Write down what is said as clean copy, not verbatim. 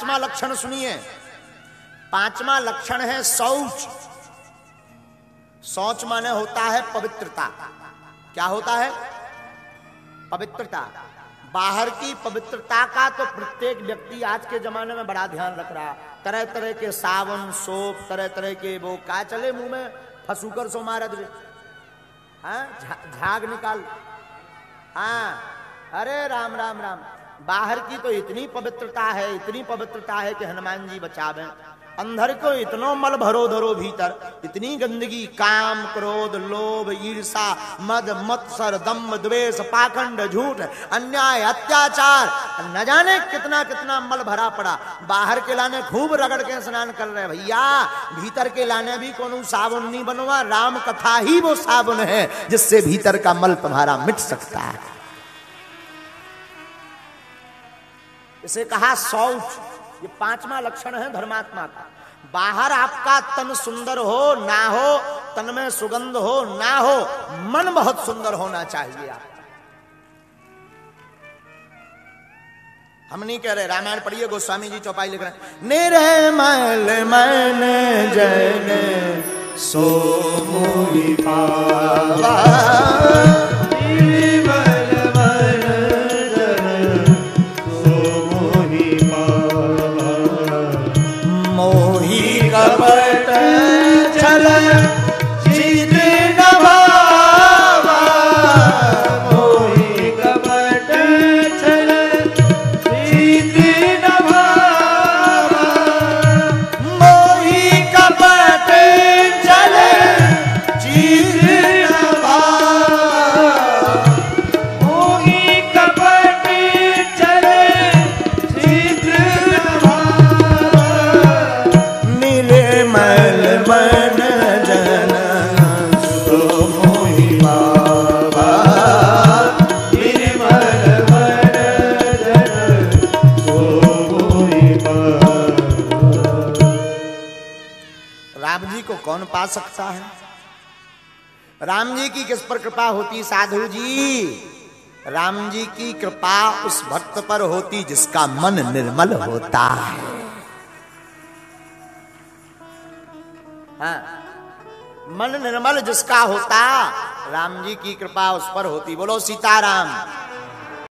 पांचवा लक्षण सुनिए। पांचवा लक्षण है शौच। शौच माने होता है पवित्रता। क्या होता है? पवित्रता। बाहर की पवित्रता का तो प्रत्येक व्यक्ति आज के जमाने में बड़ा ध्यान रख रहा है। तरह तरह के साबुन, सोप, तरह तरह के वो क्या चले मुंह में फंसूकर सो मारा तुझे, झाग निकाल। हाँ, अरे राम राम राम। बाहर की तो इतनी पवित्रता है, इतनी पवित्रता है कि हनुमान जी बचावे। अंदर को इतनो मल भरो धरो भीतर, इतनी गंदगी, काम, क्रोध, लोभ, ईर्षा, मद, मत्सर, दम्भ, द्वेष, पाखंड, झूठ, अन्याय, अत्याचार, न जाने कितना कितना मल भरा पड़ा। बाहर के लाने खूब रगड़ के स्नान कर रहे भैया, भीतर के लाने भी कोनो साबुन नहीं बनवा। राम कथा ही वो साबुन है जिससे भीतर का मल तुम्हारा मिट सकता है। इसे कहा शौच। ये पांचवा लक्षण है धर्मात्मा का। बाहर आपका तन सुंदर हो ना हो, तन में सुगंध हो ना हो, मन बहुत सुंदर होना चाहिए। आप हम नहीं कह रहे, रामायण पढ़िए, गोस्वामी जी चौपाई लिख रहे, निर्मल मन जन सो मोहि पावा। कौन पा सकता है? राम जी की किस पर कृपा होती साधु जी? राम जी की कृपा उस भक्त पर होती जिसका मन निर्मल होता है। हाँ, मन निर्मल जिसका होता, राम जी की कृपा उस पर होती। बोलो सीताराम।